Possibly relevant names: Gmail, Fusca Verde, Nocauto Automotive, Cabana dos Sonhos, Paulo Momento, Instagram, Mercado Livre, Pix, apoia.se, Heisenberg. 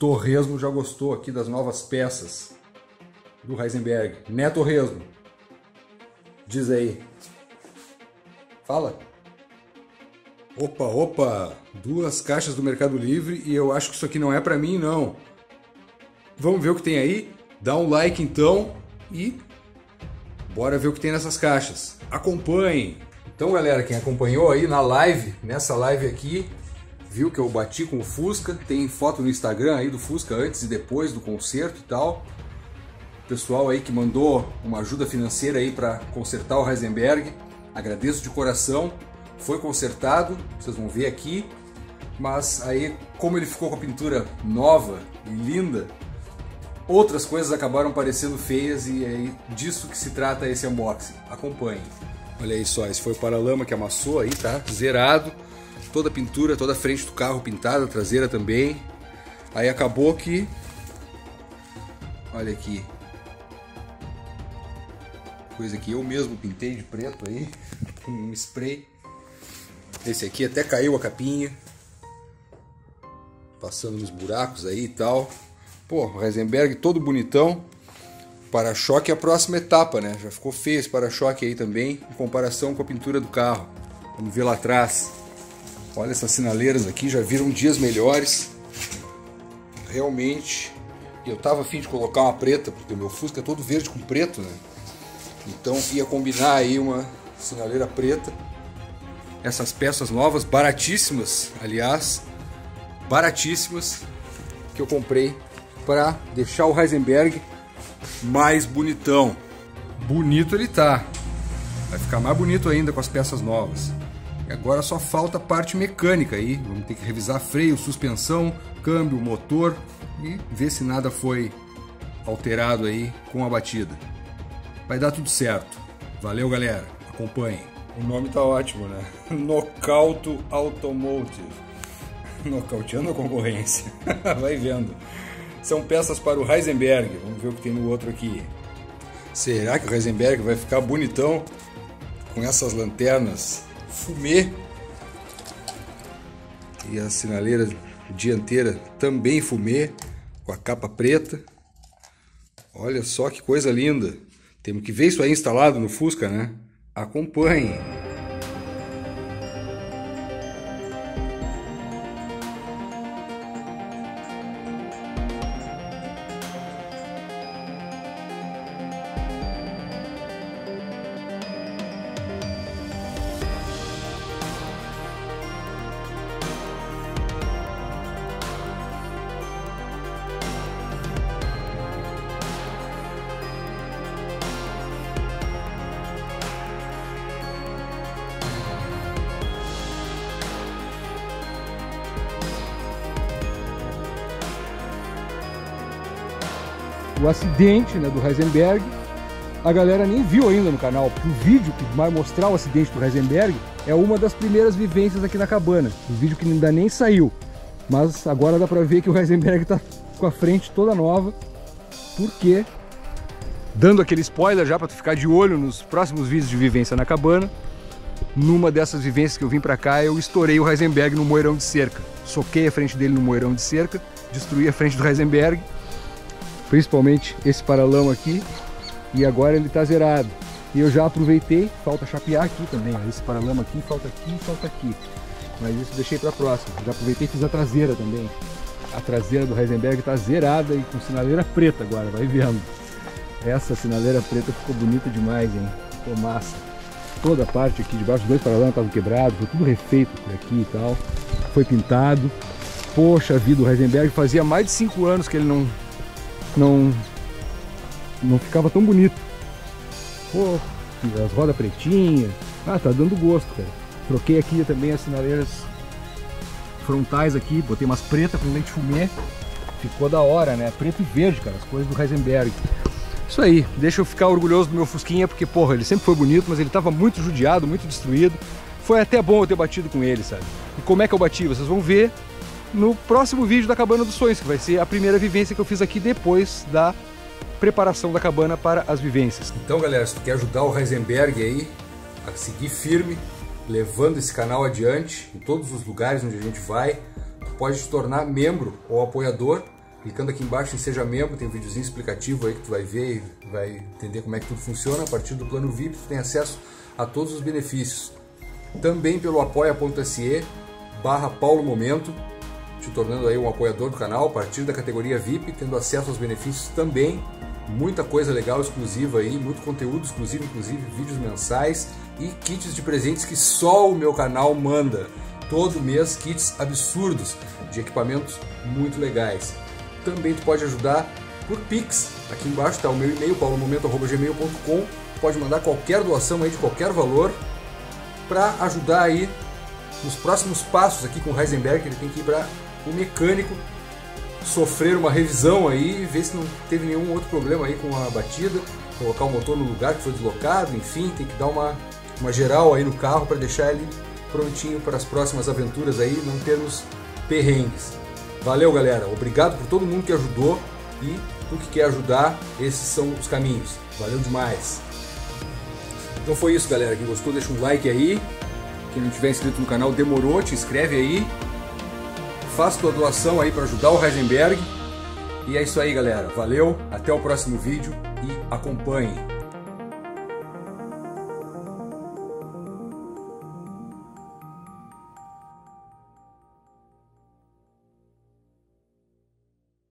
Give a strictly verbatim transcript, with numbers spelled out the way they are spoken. Torresmo já gostou aqui das novas peças do Heisenberg. Né, Torresmo? Diz aí. Fala. Opa, opa. Duas caixas do Mercado Livre e eu acho que isso aqui não é pra mim, não. Vamos ver o que tem aí? Dá um like, então, e bora ver o que tem nessas caixas. Acompanhem. Então, galera, quem acompanhou aí na live, nessa live aqui, viu que eu bati com o Fusca, tem foto no Instagram aí do Fusca antes e depois do concerto e tal. O pessoal aí que mandou uma ajuda financeira aí para consertar o Heisenberg, agradeço de coração, foi consertado, vocês vão ver aqui. Mas aí, como ele ficou com a pintura nova e linda, outras coisas acabaram parecendo feias e é disso que se trata esse unboxing. Acompanhe. Olha aí só, esse foi o paralama que amassou aí, tá? Zerado. Toda a pintura, toda a frente do carro pintada, a traseira também. Aí acabou que... Olha aqui. Coisa que eu mesmo pintei de preto aí, com um spray. Esse aqui até caiu a capinha. Passando nos buracos aí e tal. Pô, o Heisenberg todo bonitão. Para-choque é a próxima etapa, né? Já ficou feio esse para-choque aí também, em comparação com a pintura do carro. Vamos ver lá atrás. Olha essas sinaleiras aqui, já viram dias melhores. Realmente, eu tava a fim de colocar uma preta, porque o meu Fusca é todo verde com preto, né? Então ia combinar aí uma sinaleira preta. Essas peças novas, baratíssimas, aliás, baratíssimas, que eu comprei para deixar o Heisenberg mais bonitão. Bonito ele tá. Vai ficar mais bonito ainda com as peças novas. Agora só falta a parte mecânica aí, vamos ter que revisar freio, suspensão, câmbio, motor e ver se nada foi alterado aí com a batida. Vai dar tudo certo. Valeu, galera, acompanhem. O nome tá ótimo, né? Nocauto Automotive. Nocauteando a concorrência. Vai vendo. São peças para o Heisenberg. Vamos ver o que tem no outro aqui. Será que o Heisenberg vai ficar bonitão com essas lanternas fumê? E a sinaleira dianteira também fumê, com a capa preta. Olha só que coisa linda. Temos que ver isso aí instalado no Fusca, né? Acompanhe. O acidente, né, do Heisenberg, a galera nem viu ainda no canal, porque o vídeo que vai mostrar o acidente do Heisenberg é uma das primeiras vivências aqui na cabana, um vídeo que ainda nem saiu, mas agora dá pra ver que o Heisenberg tá com a frente toda nova, porque, dando aquele spoiler já pra tu ficar de olho nos próximos vídeos de vivência na cabana, numa dessas vivências que eu vim pra cá, eu estourei o Heisenberg no moirão de cerca, soquei a frente dele no moirão de cerca, destruí a frente do Heisenberg, principalmente esse paralama aqui, e agora ele tá zerado. E eu já aproveitei, falta chapear aqui também, esse paralama aqui, falta aqui, falta aqui. Mas isso deixei pra próxima. Já aproveitei e fiz a traseira também. A traseira do Heisenberg tá zerada e com sinaleira preta agora, vai vendo. Essa sinaleira preta ficou bonita demais, hein? Ficou massa. Toda a parte aqui debaixo, os dois paralamas estavam quebrados, foi tudo refeito por aqui e tal. Foi pintado. Poxa vida, o Heisenberg fazia mais de cinco anos que ele não... Não, não ficava tão bonito. Pô, as rodas pretinhas. Ah, tá dando gosto, cara. Troquei aqui também as sinaleiras frontais aqui, botei umas pretas com lente fumê. Ficou da hora, né? Preto e verde, cara, as coisas do Heisenberg. Isso aí, deixa eu ficar orgulhoso do meu Fusquinha, porque, porra, ele sempre foi bonito, mas ele tava muito judiado, muito destruído. Foi até bom eu ter batido com ele, sabe? E como é que eu bati? Vocês vão ver no próximo vídeo da Cabana dos Sonhos, que vai ser a primeira vivência que eu fiz aqui depois da preparação da cabana para as vivências. Então, galera, se tu quer ajudar o Heisenberg aí a seguir firme, levando esse canal adiante em todos os lugares onde a gente vai, tu pode se tornar membro ou apoiador Clicando aqui embaixo em Seja Membro, tem um videozinho explicativo aí que tu vai ver e vai entender como é que tudo funciona. A partir do plano V I P, tu tem acesso a todos os benefícios. Também pelo apoia.se barra Paulo Momento, te tornando aí um apoiador do canal a partir da categoria V I P, tendo acesso aos benefícios também. Muita coisa legal, exclusiva aí, muito conteúdo exclusivo, inclusive vídeos mensais e kits de presentes que só o meu canal manda. Todo mês, kits absurdos de equipamentos muito legais. Também tu pode ajudar por Pix. Aqui embaixo está o meu e-mail, paulomomento arroba gmail ponto com. Pode mandar qualquer doação aí de qualquer valor para ajudar aí nos próximos passos aqui com o Heisenberg. Ele tem que ir para o mecânico, sofrer uma revisão aí, ver se não teve nenhum outro problema aí com a batida, colocar o motor no lugar que foi deslocado, enfim, tem que dar uma, uma geral aí no carro para deixar ele prontinho para as próximas aventuras aí, não termos perrengues. Valeu, galera, obrigado por todo mundo que ajudou e tu que quer ajudar, esses são os caminhos. Valeu demais. Então foi isso, galera, quem gostou deixa um like aí, quem não tiver inscrito no canal demorou, te inscreve aí, faz tua doação aí para ajudar o Heisenberg. E é isso aí, galera, valeu, até o próximo vídeo e acompanhe.